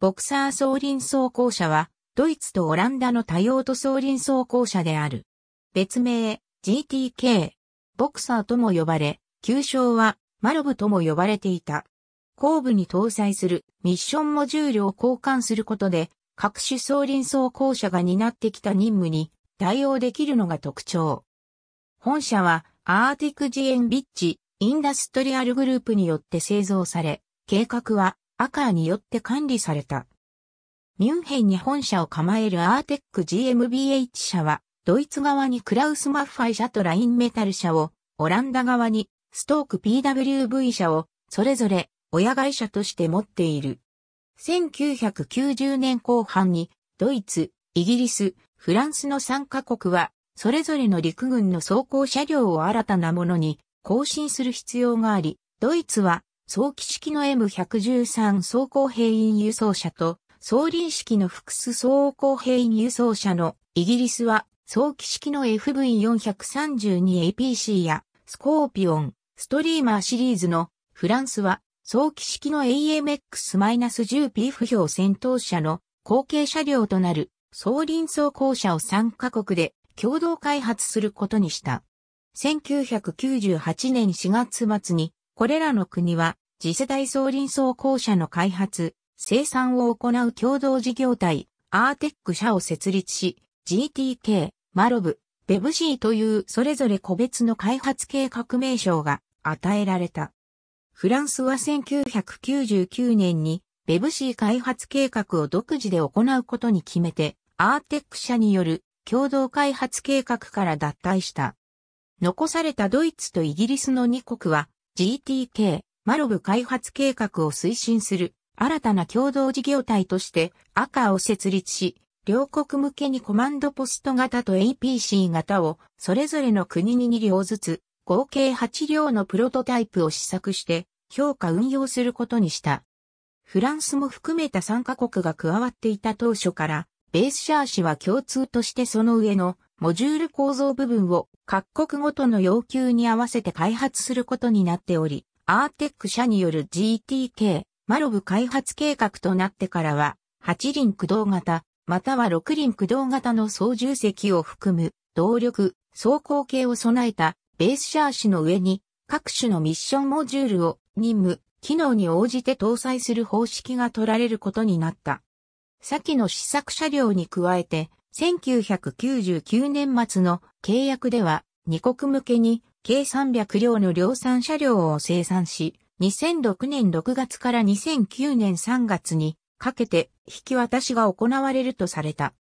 ボクサー双輪装甲車は、ドイツとオランダの多用途双輪装甲車である。別名、GTK、ボクサーとも呼ばれ、旧称は、MRAVとも呼ばれていた。後部に搭載するミッションモジュールを交換することで、各種双輪装甲車が担ってきた任務に対応できるのが特徴。本車は、ARTEC GmbH、インダストリアルグループによって製造され、計画は、OCCARによって管理された。ミュンヘンに本社を構えるARTEC GmbH 社は、ドイツ側にクラウス・マッファイ社とラインメタル社を、オランダ側にストーク PWV 社を、それぞれ親会社として持っている。1990年後半に、ドイツ、イギリス、フランスの3カ国は、それぞれの陸軍の装甲車両を新たなものに更新する必要があり、ドイツは、早期式の M113 装甲兵員輸送車と、双輪式のフクス装甲兵員輸送車の、イギリスは、早期式の FV432APC や、スコーピオン、ストリーマーシリーズの、フランスは、早期式の AMX-10P 不評戦闘車の、後継車両となる、双輪装甲車を3カ国で、共同開発することにした。1998年4月末に、これらの国は次世代双輪装甲車の開発、生産を行う共同事業体、ARTEC社を設立し、GTK、MRAV、VBCIというそれぞれ個別の開発計画名称が与えられた。フランスは1999年にVBCI開発計画を独自で行うことに決めて、ARTEC社による共同開発計画から脱退した。残されたドイツとイギリスの2国は、GTK、MRAV開発計画を推進する新たな共同事業体としてOCCARを設立し、両国向けにコマンドポスト型と APC 型をそれぞれの国に2両ずつ合計8両のプロトタイプを試作して評価運用することにした。フランスも含めた3カ国が加わっていた当初から、ベースシャーシは共通としてその上のモジュール構造部分を各国ごとの要求に合わせて開発することになっており、ARTEC社による GTK、MRAV開発計画となってからは、8輪駆動型、または6輪駆動型の操縦席を含む、動力、走行系を備えたベースシャーシの上に、各種のミッションモジュールを任務、機能に応じて搭載する方式が取られることになった。先の試作車両に加えて、1999年末の契約では2国向けに計300両の量産車両を生産し、2006年6月から2009年3月にかけて引き渡しが行われるとされた。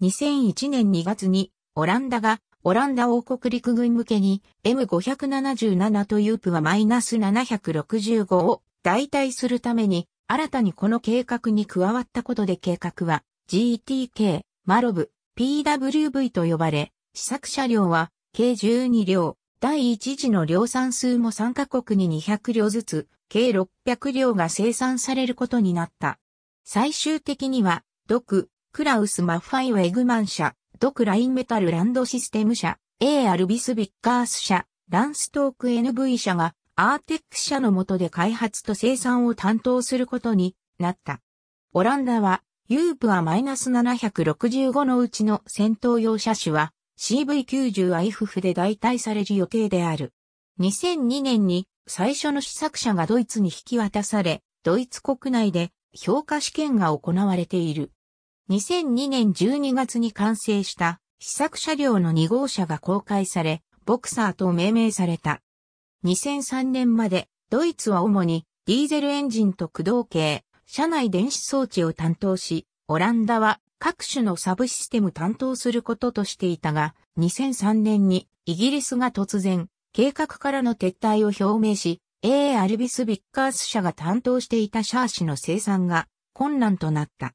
2001年2月にオランダがオランダ王国陸軍向けに M577 というUP-765 を代替するために新たにこの計画に加わったことで計画は GTK、MRAV、PWV と呼ばれ、試作車両は計12両、第1次の量産数も3カ国に200両ずつ、計600両が生産されることになった。最終的には、ドク、クラウス・マッファイ・ウェグマン社、ドク・ラインメタル・ランドシステム社、AR・ビス・ビッカース社、ランストーク NV 社が、ARTEC社の下で開発と生産を担当することになった。オランダは、UP-765 のうちの戦闘用車種は CV90IFF で代替される予定である。2002年に最初の試作車がドイツに引き渡され、ドイツ国内で評価試験が行われている。2002年12月に完成した試作車両の2号車が公開され、ボクサーと命名された。2003年までドイツは主にディーゼルエンジンと駆動系。車内電子装置を担当し、オランダは各種のサブシステム担当することとしていたが、2003年にイギリスが突然、計画からの撤退を表明し、ARビス・ビッカース社が担当していたシャーシの生産が困難となった。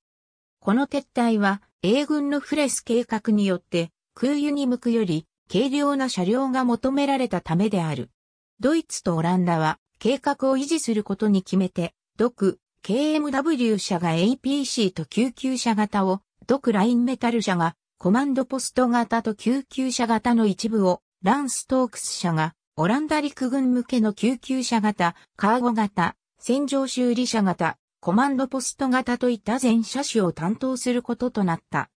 この撤退は、英軍のフレス計画によって、空輸に向くより軽量な車両が求められたためである。ドイツとオランダは、計画を維持することに決めて、ドク、KMW 社が APC と救急車型を、ドクラインメタル社がコマンドポスト型と救急車型の一部を、ランストークス社がオランダ陸軍向けの救急車型、カーゴ型、戦場修理車型、コマンドポスト型といった全車種を担当することとなった。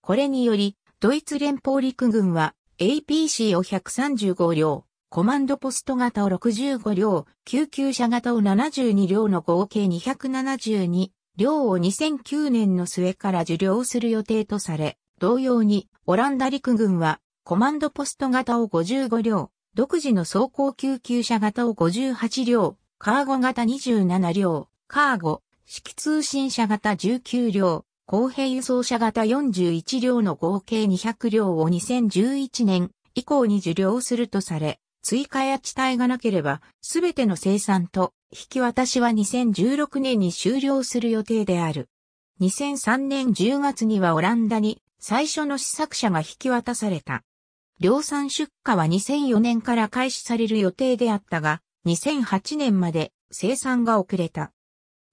これにより、ドイツ連邦陸軍は APC を135両、コマンドポスト型を65両、救急車型を72両の合計272両を2009年の末から受領する予定とされ、同様にオランダ陸軍はコマンドポスト型を55両、独自の走行救急車型を58両、カーゴ型27両、カーゴ、式通信車型19両、公平輸送車型41両の合計200両を2011年以降に受領するとされ、追加や遅滞がなければ、すべての生産と引き渡しは2016年に終了する予定である。2003年10月にはオランダに最初の試作車が引き渡された。量産出荷は2004年から開始される予定であったが、2008年まで生産が遅れた。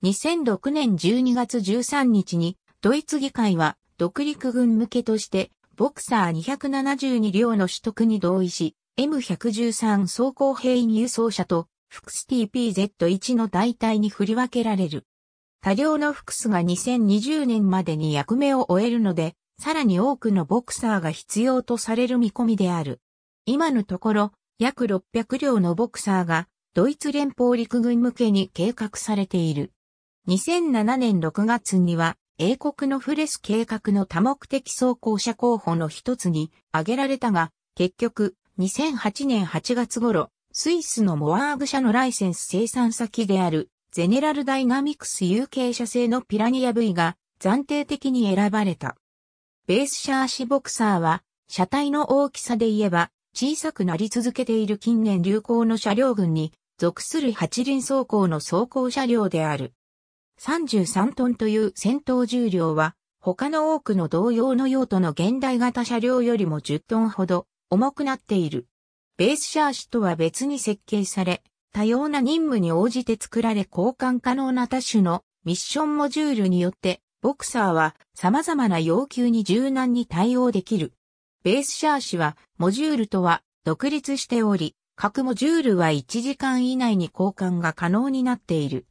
2006年12月13日に、ドイツ議会は独陸軍向けとして、ボクサー272両の取得に同意し、M113 装甲兵員輸送車と、フクス TPZ1 の代替に振り分けられる。多量のフクスが2020年までに役目を終えるので、さらに多くのボクサーが必要とされる見込みである。今のところ、約600両のボクサーが、ドイツ連邦陸軍向けに計画されている。2007年6月には、英国のフレス計画の多目的装甲車候補の一つに挙げられたが、結局、2008年8月頃、スイスのモアーグ社のライセンス生産先である、ゼネラルダイナミクス有形車製のピラニア V が暫定的に選ばれた。ベース車足ボクサーは、車体の大きさで言えば、小さくなり続けている近年流行の車両群に属する8輪走行の走行車両である。33トンという戦闘重量は他の多くの同様の用途の現代型車両よりも10トンほど重くなっている。ベース車足とは別に設計され、多様な任務に応じて作られ交換可能な多種のミッションモジュールによってボクサーは様々な要求に柔軟に対応できる。ベース車足はモジュールとは独立しており、各モジュールは1時間以内に交換が可能になっている。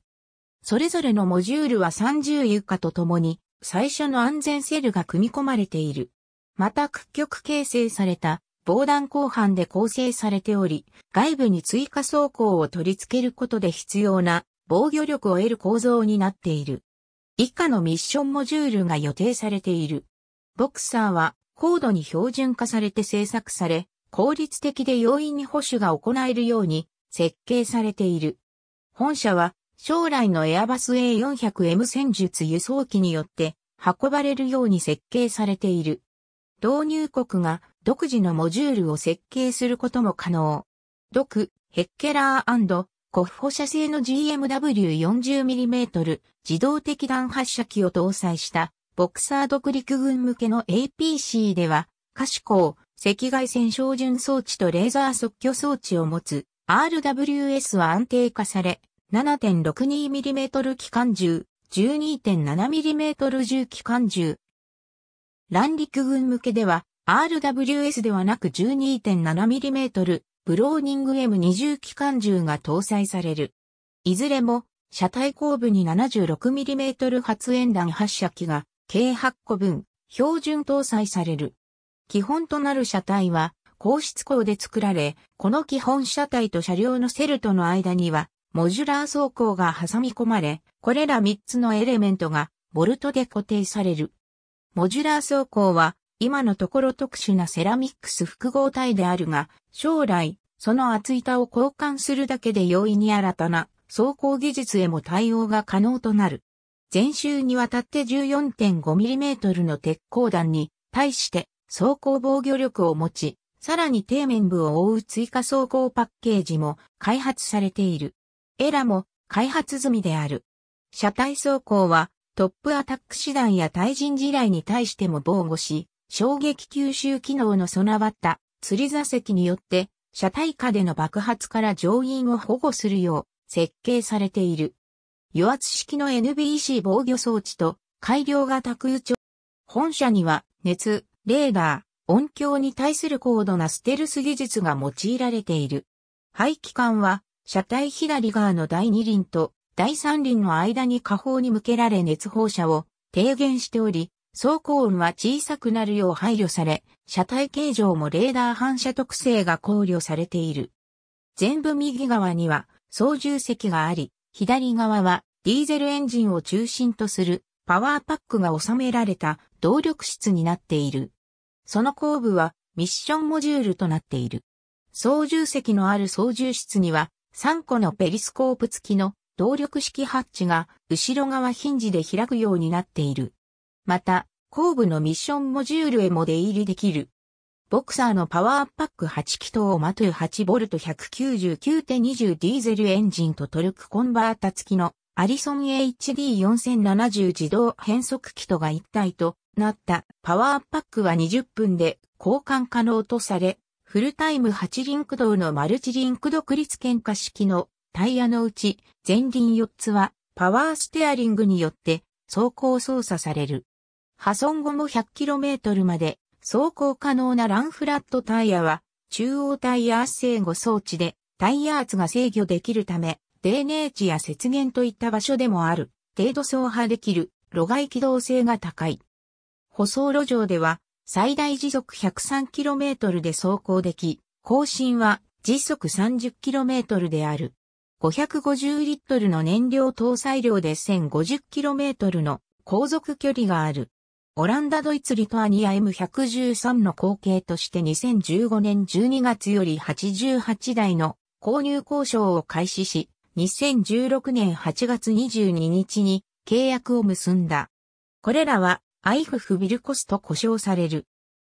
それぞれのモジュールは30ユカとともに最初の安全セルが組み込まれている。また屈曲形成された防弾鋼板で構成されており、外部に追加装甲を取り付けることで必要な防御力を得る構造になっている。以下のミッションモジュールが予定されている。ボクサーは高度に標準化されて製作され、効率的で容易に保守が行えるように設計されている。本車は将来のエアバス A400M 戦術輸送機によって運ばれるように設計されている。導入国が独自のモジュールを設計することも可能。ドク、ヘッケラー&コッホ社製の GMW40mm 自動的弾発射機を搭載したボクサー独陸軍向けの APC では可視光、赤外線照準装置とレーザー測距装置を持つ RWS は安定化され、7.62mm 機関銃、12.7mm 銃機関銃。蘭陸軍向けでは、RWS ではなく 12.7mm、ブローニング M20 機関銃が搭載される。いずれも、車体後部に 76mm 発煙弾発射機が、計8個分、標準搭載される。基本となる車体は、硬質鋼で作られ、この基本車体と車両のセルとの間には、モジュラー装甲が挟み込まれ、これら3つのエレメントがボルトで固定される。モジュラー装甲は今のところ特殊なセラミックス複合体であるが、将来その厚板を交換するだけで容易に新たな装甲技術へも対応が可能となる。全周にわたって 14.5mm の鉄鋼弾に対して装甲防御力を持ち、さらに底面部を覆う追加装甲パッケージも開発されている。エラも開発済みである。車体装甲はトップアタック師団や対人地雷に対しても防護し、衝撃吸収機能の備わった釣り座席によって車体下での爆発から乗員を保護するよう設計されている。油圧式の NBC 防御装置と改良型空調。本車には熱、レーダー、音響に対する高度なステルス技術が用いられている。排気管は車体左側の第2輪と第3輪の間に下方に向けられ熱放射を低減しており、走行音は小さくなるよう配慮され、車体形状もレーダー反射特性が考慮されている。前部右側には操縦席があり、左側はディーゼルエンジンを中心とするパワーパックが収められた動力室になっている。その後部はミッションモジュールとなっている。操縦席のある操縦室には3個のペリスコープ付きの動力式ハッチが後ろ側ヒンジで開くようになっている。また、後部のミッションモジュールへも出入りできる。ボクサーのパワーパック8気筒をマトゥ 8V199.20 ディーゼルエンジンとトルクコンバータ付きのアリソン HD4070 自動変速気筒が一体となったパワーパックは20分で交換可能とされ、フルタイム8輪駆動のマルチ輪駆独立喧嘩式のタイヤのうち前輪4つはパワーステアリングによって走行操作される。破損後も 100km まで走行可能なランフラットタイヤは中央タイヤ圧制御装置でタイヤ圧が制御できるため、泥濘地や雪原といった場所でもある程度走破できる路外機動性が高い。舗装路上では最大時速 103km で走行でき、後進は時速 30km である。550リットルの燃料搭載量で 1050km の航続距離がある。オランダ・ドイツ・リトアニア M113 の後継として2015年12月より88台の購入交渉を開始し、2016年8月22日に契約を結んだ。これらはIFFビルコスと呼称される。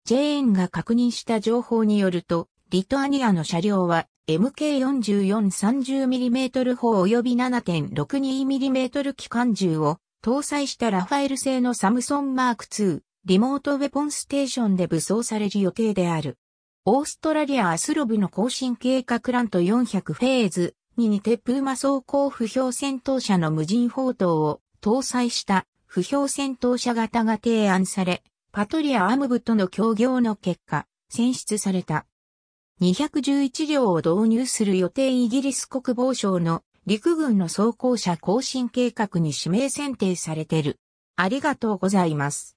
JN が確認した情報によると、リトアニアの車両は MK4430mm 砲及び 7.62mm 機関銃を搭載したラファエル製のサムソンマーク2リモートウェポンステーションで武装される予定である。オーストラリアアスロブの更新計画ラント400フェーズに似てプーマ装甲不評戦闘車の無人砲塔を搭載した不評戦闘車型が提案され、パトリアアムブとの協業の結果、選出された。211両を導入する予定イギリス国防省の陸軍の装甲車更新計画に指名選定されている。ありがとうございます。